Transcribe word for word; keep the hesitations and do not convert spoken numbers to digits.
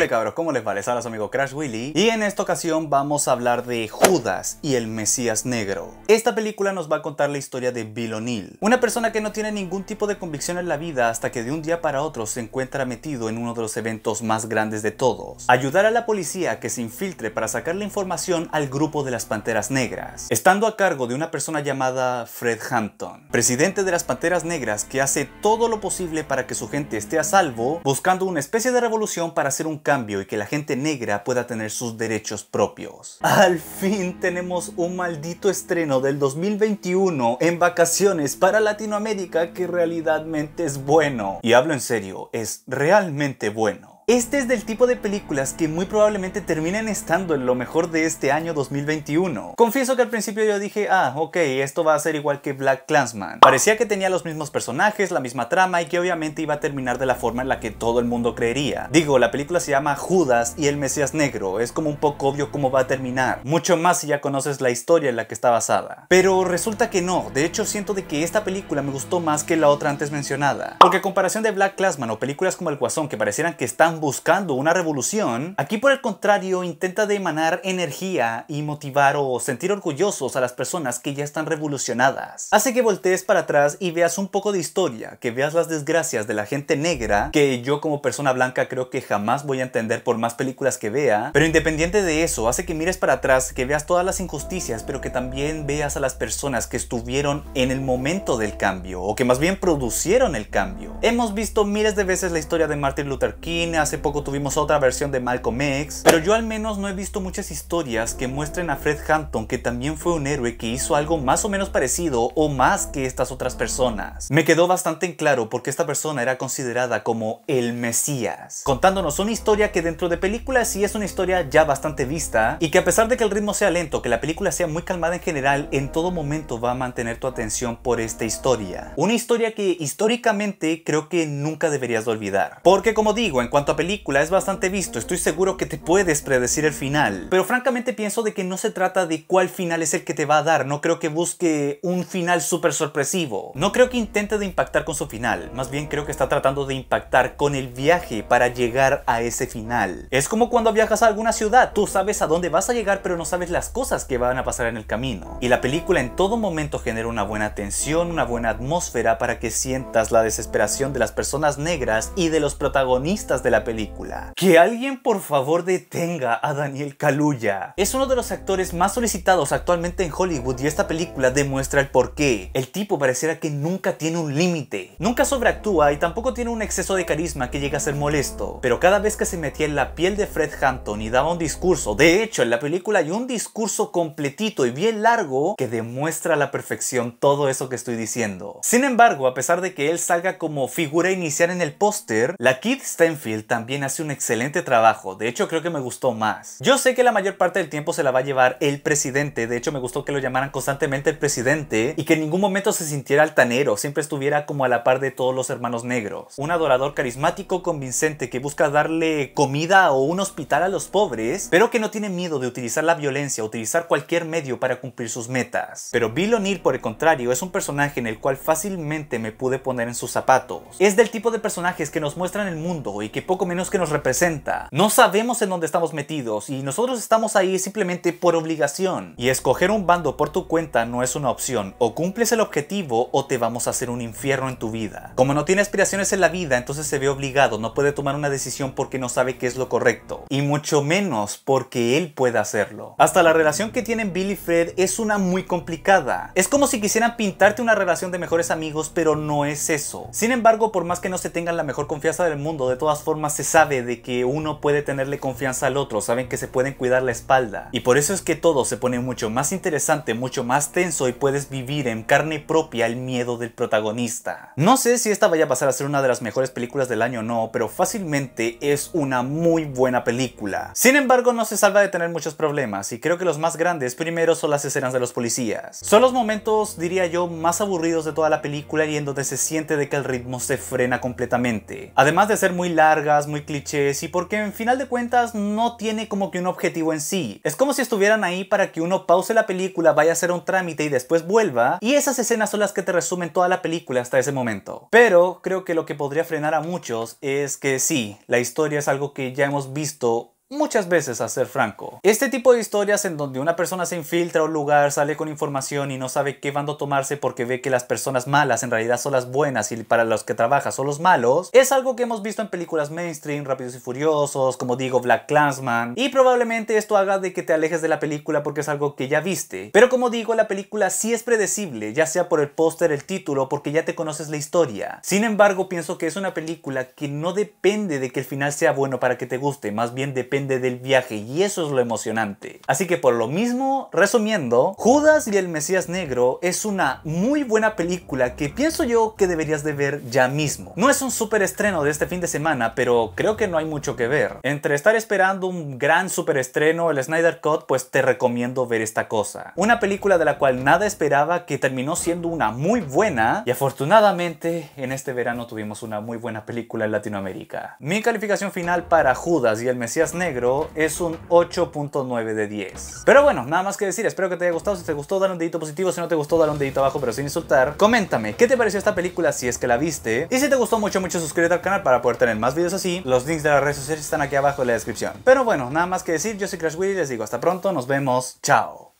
Hola cabros, ¿cómo les va? Les habla su amigo Crash Willy y en esta ocasión vamos a hablar de Judas y el Mesías Negro. Esta película nos va a contar la historia de Bill O'Neal, una persona que no tiene ningún tipo de convicción en la vida hasta que de un día para otro se encuentra metido en uno de los eventos más grandes de todos: ayudar a la policía que se infiltre para sacar la información al grupo de las Panteras Negras, estando a cargo de una persona llamada Fred Hampton, presidente de las Panteras Negras, que hace todo lo posible para que su gente esté a salvo, buscando una especie de revolución para hacer un cambio y que la gente negra pueda tener sus derechos propios. Al fin tenemos un maldito estreno del dos mil veintiuno en vacaciones para Latinoamérica que realmente es bueno. Y hablo en serio, es realmente bueno. Este es del tipo de películas que muy probablemente terminen estando en lo mejor de este año dos mil veintiuno. Confieso que al principio yo dije, ah, ok, esto va a ser igual que BlacKkKlansman. Parecía que tenía los mismos personajes, la misma trama y que obviamente iba a terminar de la forma en la que todo el mundo creería. Digo, la película se llama Judas y el Mesías Negro, es como un poco obvio cómo va a terminar, mucho más si ya conoces la historia en la que está basada. Pero resulta que no, de hecho siento de que esta película me gustó más que la otra antes mencionada. Porque a comparación de BlacKkKlansman o películas como El Guasón que parecieran que están buscando una revolución, aquí por el contrario intenta de emanar energía y motivar o sentir orgullosos a las personas que ya están revolucionadas. Hace que voltees para atrás y veas un poco de historia, que veas las desgracias de la gente negra, que yo como persona blanca creo que jamás voy a entender por más películas que vea, pero independiente de eso, hace que mires para atrás, que veas todas las injusticias, pero que también veas a las personas que estuvieron en el momento del cambio, o que más bien producieron el cambio. Hemos visto miles de veces la historia de Martin Luther King, hace poco tuvimos otra versión de Malcolm X, pero yo al menos no he visto muchas historias que muestren a Fred Hampton, que también fue un héroe que hizo algo más o menos parecido o más que estas otras personas. Me quedó bastante en claro porque esta persona era considerada como el Mesías, contándonos una historia que dentro de películas sí es una historia ya bastante vista y que, a pesar de que el ritmo sea lento, que la película sea muy calmada en general, en todo momento va a mantener tu atención por esta historia. Una historia que históricamente creo que nunca deberías de olvidar, porque como digo, en cuanto película es bastante visto, estoy seguro que te puedes predecir el final, pero francamente pienso de que no se trata de cuál final es el que te va a dar. No creo que busque un final súper sorpresivo, no creo que intente de impactar con su final, más bien creo que está tratando de impactar con el viaje para llegar a ese final. Es como cuando viajas a alguna ciudad, tú sabes a dónde vas a llegar pero no sabes las cosas que van a pasar en el camino, y la película en todo momento genera una buena tensión, una buena atmósfera para que sientas la desesperación de las personas negras y de los protagonistas de la película. Que alguien por favor detenga a Daniel Kaluuya. Es uno de los actores más solicitados actualmente en Hollywood y esta película demuestra el porqué. El tipo pareciera que nunca tiene un límite, nunca sobreactúa y tampoco tiene un exceso de carisma que llega a ser molesto, pero cada vez que se metía en la piel de Fred Hampton y daba un discurso, de hecho en la película hay un discurso completito y bien largo que demuestra a la perfección todo eso que estoy diciendo. Sin embargo, a pesar de que él salga como figura inicial en el póster, LaKeith Stanfield también hace un excelente trabajo. De hecho creo que me gustó más. Yo sé que la mayor parte del tiempo se la va a llevar el presidente, de hecho me gustó que lo llamaran constantemente el presidente y que en ningún momento se sintiera altanero, siempre estuviera como a la par de todos los hermanos negros. Un adorador carismático, convincente, que busca darle comida o un hospital a los pobres, pero que no tiene miedo de utilizar la violencia, utilizar cualquier medio para cumplir sus metas. Pero Bill O'Neal, por el contrario, es un personaje en el cual fácilmente me pude poner en sus zapatos. Es del tipo de personajes que nos muestran el mundo y que poco menos que nos representa. No sabemos en dónde estamos metidos y nosotros estamos ahí simplemente por obligación, y escoger un bando por tu cuenta no es una opción. O cumples el objetivo o te vamos a hacer un infierno en tu vida. Como no tiene aspiraciones en la vida, entonces se ve obligado, no puede tomar una decisión porque no sabe qué es lo correcto, y mucho menos porque él pueda hacerlo. Hasta la relación que tienen Bill y Fred es una muy complicada. Es como si quisieran pintarte una relación de mejores amigos, pero no es eso. Sin embargo, por más que no se tengan la mejor confianza del mundo, de todas formas se sabe de que uno puede tenerle confianza al otro, saben que se pueden cuidar la espalda, y por eso es que todo se pone mucho más interesante, mucho más tenso, y puedes vivir en carne propia el miedo del protagonista. No sé si esta vaya a pasar a ser una de las mejores películas del año o no, pero fácilmente es una muy buena película. Sin embargo, no se salva de tener muchos problemas, y creo que los más grandes primero son las escenas de los policías. Son los momentos, diría yo, más aburridos de toda la película y en donde se siente de que el ritmo se frena completamente. Además de ser muy larga, cosas, muy clichés, y porque en final de cuentas no tiene como que un objetivo en sí. Es como si estuvieran ahí para que uno pause la película, vaya a hacer un trámite y después vuelva, y esas escenas son las que te resumen toda la película hasta ese momento. Pero creo que lo que podría frenar a muchos es que sí, la historia es algo que ya hemos visto muchas veces, a ser franco. Este tipo de historias en donde una persona se infiltra a un lugar, sale con información y no sabe qué bando tomarse porque ve que las personas malas en realidad son las buenas y para los que trabaja son los malos, es algo que hemos visto en películas mainstream, Rápidos y Furiosos, como digo, BlacKkKlansman, y probablemente esto haga de que te alejes de la película porque es algo que ya viste. Pero como digo, la película sí es predecible, ya sea por el póster, el título, porque ya te conoces la historia. Sin embargo, pienso que es una película que no depende de que el final sea bueno para que te guste, más bien depende del viaje, y eso es lo emocionante. Así que por lo mismo, resumiendo, Judas y el Mesías Negro es una muy buena película que pienso yo que deberías de ver ya mismo. No es un super estreno de este fin de semana, pero creo que no hay mucho que ver. Entre estar esperando un gran super estreno, el Snyder Cut, pues te recomiendo ver esta cosa. Una película de la cual nada esperaba, que terminó siendo una muy buena, y afortunadamente en este verano tuvimos una muy buena película en Latinoamérica. Mi calificación final para Judas y el Mesías Negro es un ocho punto nueve de diez. Pero bueno, nada más que decir, espero que te haya gustado. Si te gustó, dale un dedito positivo. Si no te gustó, dale un dedito abajo, pero sin insultar. Coméntame qué te pareció esta película si es que la viste. Y si te gustó mucho, mucho, suscríbete al canal para poder tener más videos así. Los links de las redes sociales están aquí abajo en la descripción. Pero bueno, nada más que decir, yo soy Crash Willy, les digo hasta pronto, nos vemos, chao.